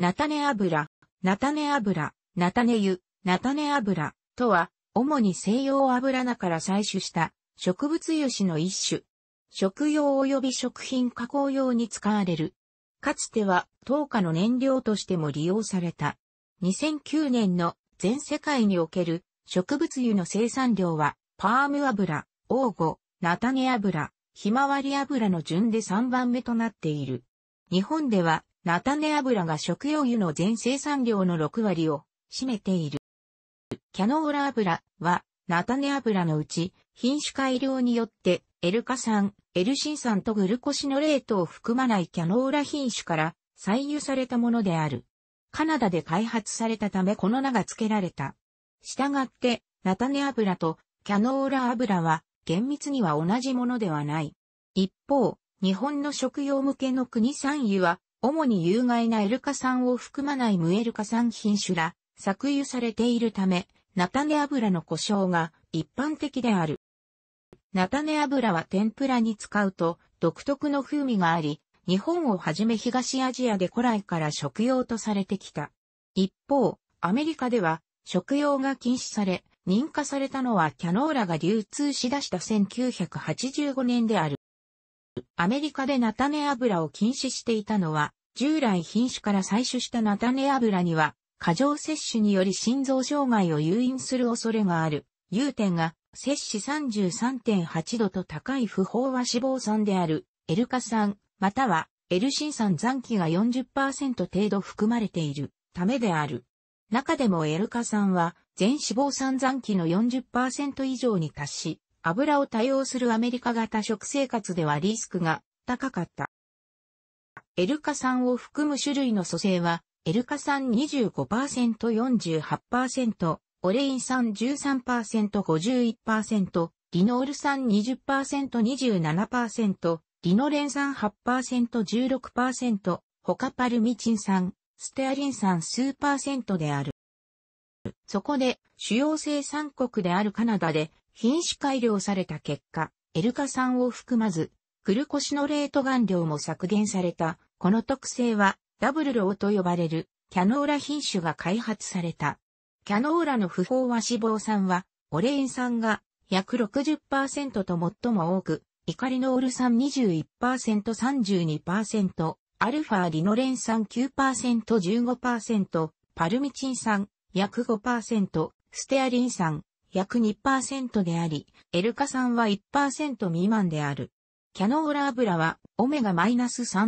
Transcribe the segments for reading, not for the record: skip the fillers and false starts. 菜種油とは、主に西洋油菜から採取した植物油脂の一種。食用及び食品加工用に使われる。かつては灯火の燃料としても利用された。2009年の全世界における植物油の生産量は、パーム油、オーゴ、菜種油、ひまわり油の順で3番目となっている。日本では、菜種油が食用油の全生産量の6割を占めている。キャノーラ油は、菜種油のうち、品種改良によって、L化酸、Lシン酸とグルコシノレートを含まないキャノーラ品種から採油されたものである。カナダで開発されたためこの名が付けられた。したがって、菜種油とキャノーラ油は厳密には同じものではない。一方、日本の食用向けの国産油は、主に有害な L化酸を含まない無 L化酸品種ら、搾油されているため、菜種油の呼称が一般的である。菜種油は天ぷらに使うと独特の風味があり、日本をはじめ東アジアで古来から食用とされてきた。一方、アメリカでは食用が禁止され、認可されたのはキャノーラが流通し出した1985年である。アメリカで菜種油を禁止していたのは、従来品種から採取した菜種油には、過剰摂取により心臓障害を誘引する恐れがある。融点が摂氏 33.8 度と高い不飽和脂肪酸である L 化酸または L シン酸残機が 40% 程度含まれているためである。中でも L 化酸は全脂肪酸残機の 40% 以上に達し、油を多用するアメリカ型食生活ではリスクが高かった。L 化酸を含む種類の組成は L 化酸 25%、48%、オレイン酸 13%、51%、リノール酸 20%、27%、リノレン酸 8%、16%、他パルミチン酸、ステアリン酸数%である。そこで、主要生産国であるカナダで品種改良された結果、L化酸を含まず、グルコシノレート含量も削減された。この特性は、ダブルローと呼ばれるキャノーラ品種が開発された。キャノーラの不飽和脂肪酸は、オレイン酸が約 60% と最も多く、イカリノール酸 21%、32%、アルファリノレン酸 9%、15%、パルミチン酸約 5%、ステアリン酸約 2% であり、L化酸は 1% 未満である。キャノーラ油は、オメガ -3 脂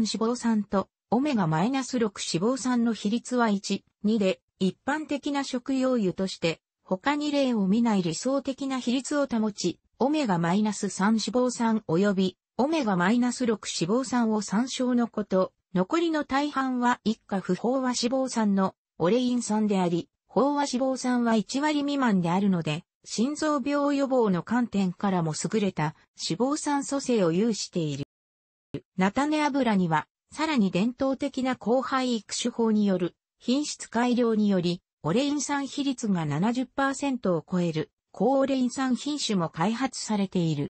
肪酸と、オメガ -6 脂肪酸の比率は1、2で、一般的な食用油として、他に例を見ない理想的な比率を保ち、オメガ -3 脂肪酸及び、オメガ -6 脂肪酸を参照のこと、残りの大半は以下不飽和脂肪酸のオレイン酸であり、飽和脂肪酸は1割未満であるので、心臓病予防の観点からも優れた脂肪酸組成を有している。菜種油には、さらに伝統的な交配育種法による、品質改良により、オレイン酸比率が 70% を超える、高オレイン酸品種も開発されている。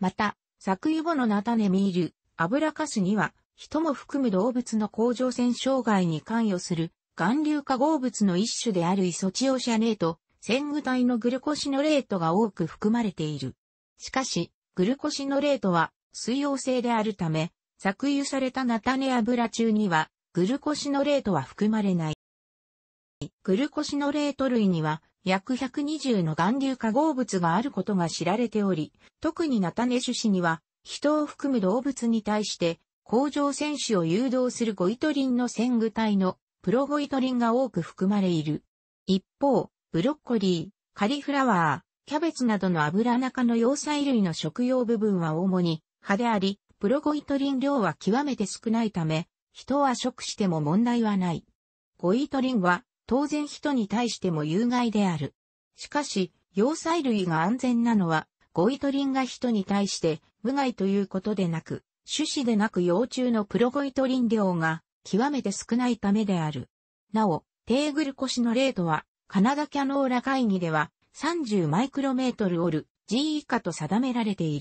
また、搾油後の菜種ミール、油かすには、人も含む動物の甲状腺障害に関与する、含硫化合物の一種であるイソチオシャネート、染具体のグルコシノレートが多く含まれている。しかし、グルコシノレートは、水溶性であるため、搾油された菜種油中には、グルコシノレートは含まれない。グルコシノレート類には約120の含硫化合物があることが知られており、特に菜種種子には人を含む動物に対して甲状腺種を誘導するゴイトリンの染具体のプロゴイトリンが多く含まれいる。一方、ブロッコリー、カリフラワー、キャベツなどの油中の葉菜類の食用部分は主に葉であり、プロゴイトリン量は極めて少ないため、人は食しても問題はない。ゴイトリンは当然人に対しても有害である。しかし、葉菜類が安全なのは、ゴイトリンが人に対して無害ということでなく、種子でなく葉中のプロゴイトリン量が極めて少ないためである。なお、低グルコシノレートは、カナダキャノーラ会議では30マイクロメートルオル G 以下と定められてい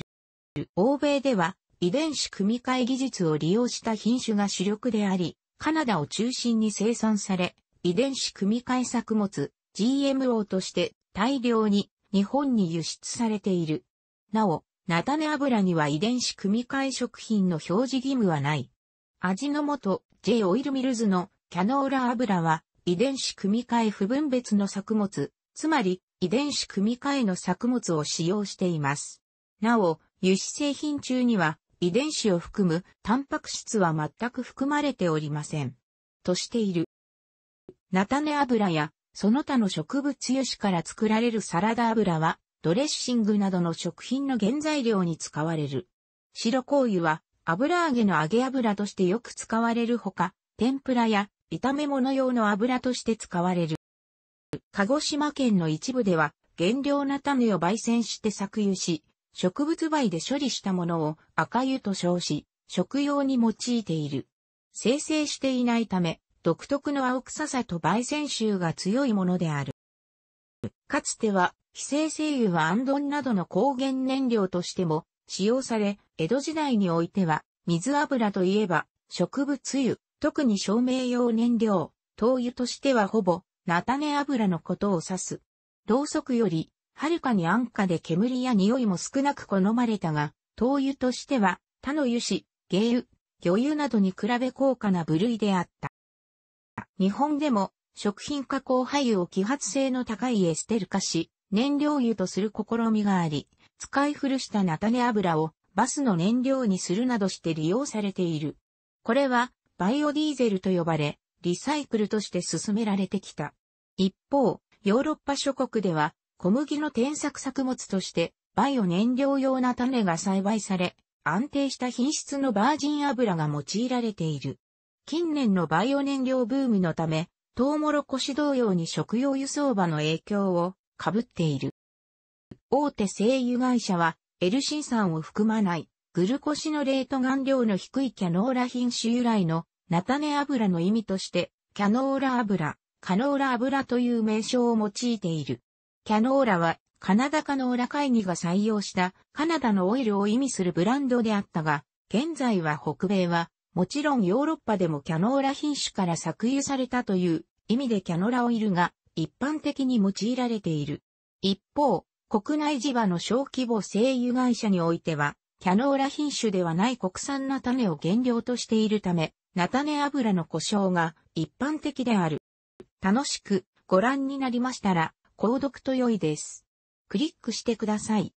る。欧米では、遺伝子組み換え技術を利用した品種が主力であり、カナダを中心に生産され、遺伝子組み換え作物、GMO として大量に日本に輸出されている。なお、菜種油には遺伝子組み換え食品の表示義務はない。味の素 J オイルミルズのキャノーラ油は遺伝子組み換え不分別の作物、つまり遺伝子組み換えの作物を使用しています。なお、油脂製品中には遺伝子を含むタンパク質は全く含まれておりません。としている。菜種油やその他の植物油脂から作られるサラダ油はドレッシングなどの食品の原材料に使われる。白香油は油揚げの揚げ油としてよく使われるほか、天ぷらや炒め物用の油として使われる。鹿児島県の一部では原料菜種を焙煎して搾油し、植物灰で処理したものを赤油と称し、食用に用いている。精製していないため、独特の青臭さと焙煎臭が強いものである。かつては、非精製油は行燈などの光源燃料としても使用され、江戸時代においては、水油といえば、植物油、特に照明用燃料、灯油としてはほぼ、菜種油のことを指す。ろうそくより、はるかに安価で煙や匂いも少なく好まれたが、灯油としては、他の油脂、鯨油、魚油などに比べ高価な部類であった。日本でも食品加工廃油を揮発性の高いエステル化し、燃料油とする試みがあり、使い古した菜種油をバスの燃料にするなどして利用されている。これはバイオディーゼルと呼ばれ、リサイクルとして進められてきた。一方、ヨーロッパ諸国では小麦の転作作物としてバイオ燃料用菜種が栽培され、安定した品質のバージン油が用いられている。近年のバイオ燃料ブームのため、トウモロコシ同様に食用輸送馬の影響を被っている。大手製油会社は、L-シン酸を含まない、グルコシノレート含量の低いキャノーラ品種由来の菜種油の意味として、キャノーラ油、カノーラ油という名称を用いている。キャノーラは、カナダカノーラ会議が採用したカナダのオイルを意味するブランドであったが、現在は北米は、もちろんヨーロッパでもキャノーラ品種から搾油されたという意味でキャノーラオイルが一般的に用いられている。一方、国内地場の小規模製油会社においては、キャノーラ品種ではない国産菜種を原料としているため、菜種油の呼称が一般的である。楽しくご覧になりましたら、購読と良いです。クリックしてください。